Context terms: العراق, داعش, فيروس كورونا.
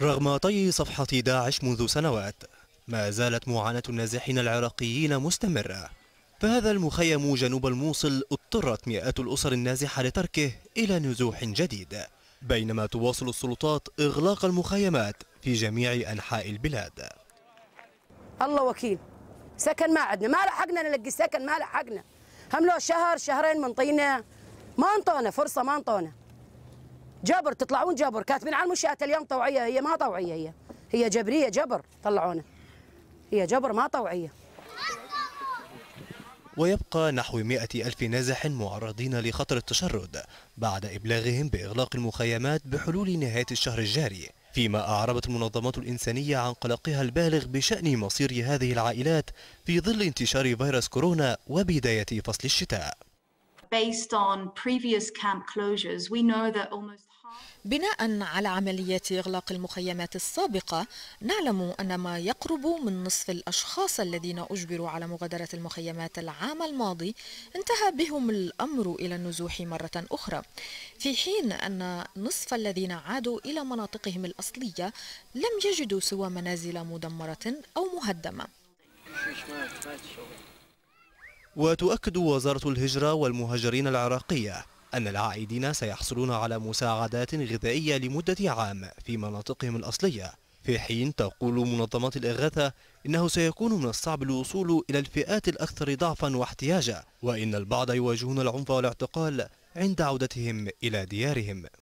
رغم طي صفحة داعش منذ سنوات ما زالت معاناة النازحين العراقيين مستمرة. فهذا المخيم جنوب الموصل اضطرت مئات الأسر النازحة لتركه إلى نزوح جديد، بينما تواصل السلطات إغلاق المخيمات في جميع أنحاء البلاد. الله وكيل، سكن ما عدنا، ما لحقنا نلقي سكن، ما لحقنا، هم لو شهر شهرين منطينا، ما انطونا فرصة، ما انطونا. جبر تطلعون جبر، كاتبين على المنشآت اليوم طوعية، هي ما طوعية، هي جبرية، جبر طلعونا، هي جبر ما طوعية. ويبقى نحو 100,000 نازح معرضين لخطر التشرد بعد إبلاغهم بإغلاق المخيمات بحلول نهاية الشهر الجاري، فيما أعربت المنظمات الإنسانية عن قلقها البالغ بشأن مصير هذه العائلات في ظل انتشار فيروس كورونا وبداية فصل الشتاء. بناء على عمليات إغلاق المخيمات السابقة، نعلم أن ما يقرب من نصف الأشخاص الذين أجبروا على مغادرة المخيمات العام الماضي انتهى بهم الأمر إلى النزوح مرة أخرى، في حين أن نصف الذين عادوا إلى مناطقهم الأصلية لم يجدوا سوى منازل مدمرة أو مهدمة. وتؤكد وزارة الهجرة والمهاجرين العراقية أن العائدين سيحصلون على مساعدات غذائية لمدة عام في مناطقهم الأصلية، في حين تقول منظمات الإغاثة إنه سيكون من الصعب الوصول إلى الفئات الأكثر ضعفا واحتياجا، وإن البعض يواجهون العنف والاعتقال عند عودتهم إلى ديارهم.